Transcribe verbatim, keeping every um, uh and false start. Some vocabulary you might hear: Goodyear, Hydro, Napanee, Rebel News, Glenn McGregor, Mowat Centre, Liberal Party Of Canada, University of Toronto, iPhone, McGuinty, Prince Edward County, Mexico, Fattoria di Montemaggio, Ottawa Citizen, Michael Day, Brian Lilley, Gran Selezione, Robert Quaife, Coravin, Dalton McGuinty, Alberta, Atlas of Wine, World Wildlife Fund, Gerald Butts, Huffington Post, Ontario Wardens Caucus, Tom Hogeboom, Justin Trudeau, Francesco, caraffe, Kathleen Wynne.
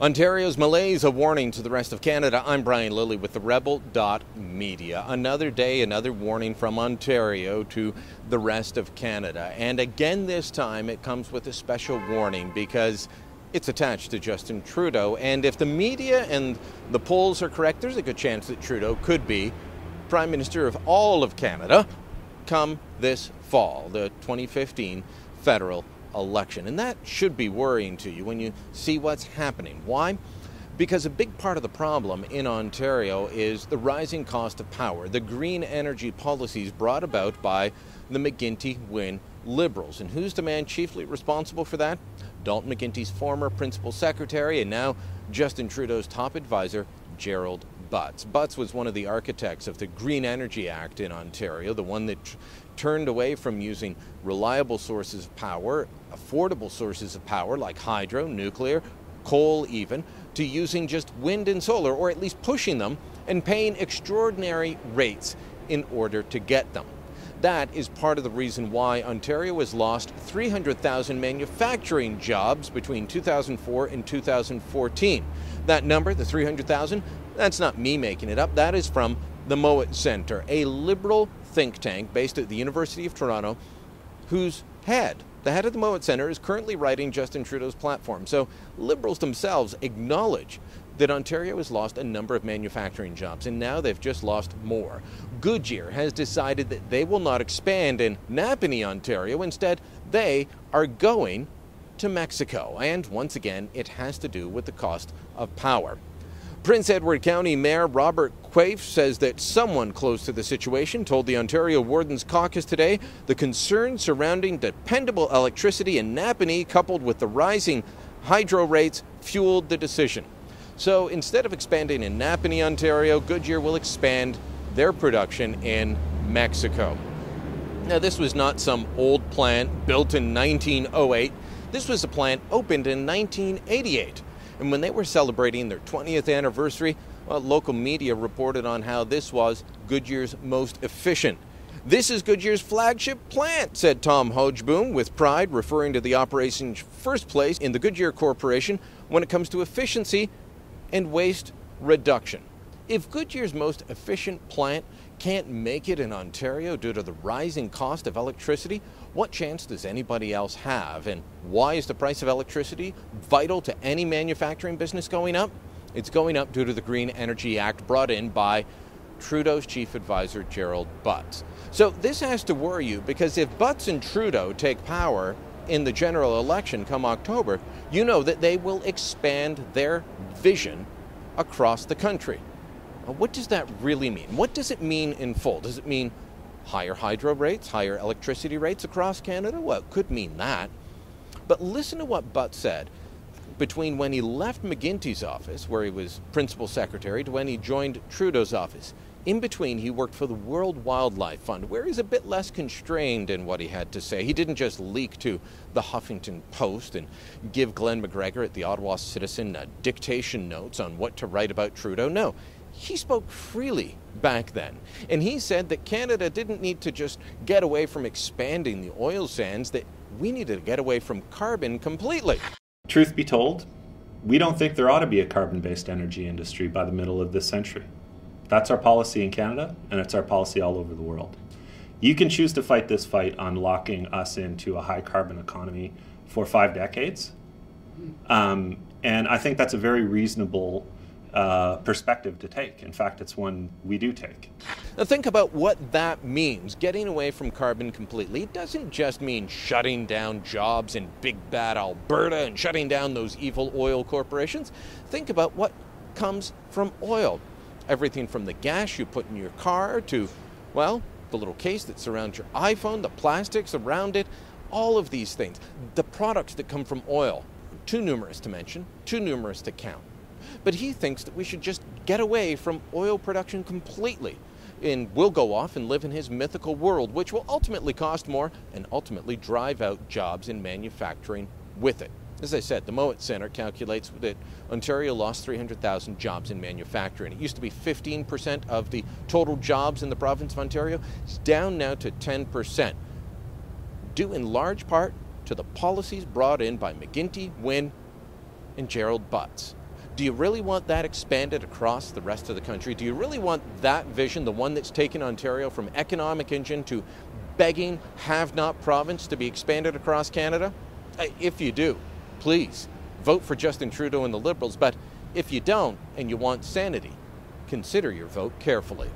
Ontario's malaise, a warning to the rest of Canada. I'm Brian Lilley with the Rebel dot media. Another day, another warning from Ontario to the rest of Canada. And again this time it comes with a special warning because it's attached to Justin Trudeau. And if the media and the polls are correct, there's a good chance that Trudeau could be Prime Minister of all of Canada come this fall, the twenty fifteen federal election. And that should be worrying to you when you see what's happening. Why? Because a big part of the problem in Ontario is the rising cost of power, the green energy policies brought about by the McGuinty-Wynne Liberals. And who's the man chiefly responsible for that? Dalton McGuinty's former principal secretary and now Justin Trudeau's top advisor, Gerald Butts. Butts was one of the architects of the Green Energy Act in Ontario, the one that turned away from using reliable sources of power, affordable sources of power like hydro, nuclear, coal even, to using just wind and solar, or at least pushing them and paying extraordinary rates in order to get them. That is part of the reason why Ontario has lost three hundred thousand manufacturing jobs between two thousand four and two thousand fourteen. That number, the three hundred thousand, that's not me making it up. That is from the Mowat Centre, a Liberal think tank based at the University of Toronto, whose head, the head of the Mowat Centre, is currently writing Justin Trudeau's platform. So Liberals themselves acknowledge that Ontario has lost a number of manufacturing jobs, and now they've just lost more. Goodyear has decided that they will not expand in Napanee, Ontario. Instead, they are going to Mexico. And once again, it has to do with the cost of power. Prince Edward County Mayor Robert Quaife says that someone close to the situation told the Ontario Wardens Caucus today the concerns surrounding dependable electricity in Napanee coupled with the rising hydro rates fueled the decision. So instead of expanding in Napanee, Ontario, Goodyear will expand their production in Mexico. Now, this was not some old plant built in nineteen oh eight. This was a plant opened in nineteen eighty-eight. And when they were celebrating their twentieth anniversary, well, local media reported on how this was Goodyear's most efficient. "This is Goodyear's flagship plant," said Tom Hogeboom with pride, referring to the operation's first place in the Goodyear Corporation when it comes to efficiency and waste reduction. If Goodyear's most efficient plant can't make it in Ontario due to the rising cost of electricity, what chance does anybody else have? And why is the price of electricity vital to any manufacturing business going up? It's going up due to the Green Energy Act brought in by Trudeau's chief advisor, Gerald Butts. So this has to worry you, because if Butts and Trudeau take power in the general election come October, you know that they will expand their vision across the country. Now, what does that really mean? What does it mean in full? Does it mean higher hydro rates, higher electricity rates across Canada? Well, it could mean that. But listen to what Butt said between when he left McGuinty's office, where he was principal secretary, to when he joined Trudeau's office. In between, he worked for the World Wildlife Fund, where he's a bit less constrained in what he had to say. He didn't just leak to the Huffington Post and give Glenn McGregor at the Ottawa Citizen uh, dictation notes on what to write about Trudeau. No, he spoke freely back then. And he said that Canada didn't need to just get away from expanding the oil sands, that we needed to get away from carbon completely. Truth be told, we don't think there ought to be a carbon-based energy industry by the middle of this century. That's our policy in Canada, and it's our policy all over the world. You can choose to fight this fight on locking us into a high carbon economy for five decades. Um, and I think that's a very reasonable uh, perspective to take. In fact, it's one we do take. Now think about what that means, getting away from carbon completely. It doesn't just mean shutting down jobs in big bad Alberta and shutting down those evil oil corporations. Think about what comes from oil. Everything from the gas you put in your car to, well, the little case that surrounds your iPhone, the plastics around it, all of these things. The products that come from oil, too numerous to mention, too numerous to count. But he thinks that we should just get away from oil production completely, and we'll go off and live in his mythical world, which will ultimately cost more and ultimately drive out jobs in manufacturing with it. As I said, the Mowat Centre calculates that Ontario lost three hundred thousand jobs in manufacturing. It used to be fifteen percent of the total jobs in the province of Ontario. It's down now to ten percent, due in large part to the policies brought in by McGuinty, Wynne and Gerald Butts. Do you really want that expanded across the rest of the country? Do you really want that vision, the one that's taken Ontario from economic engine to begging have-not province, to be expanded across Canada? If you do, please vote for Justin Trudeau and the Liberals. But if you don't and you want sanity, consider your vote carefully.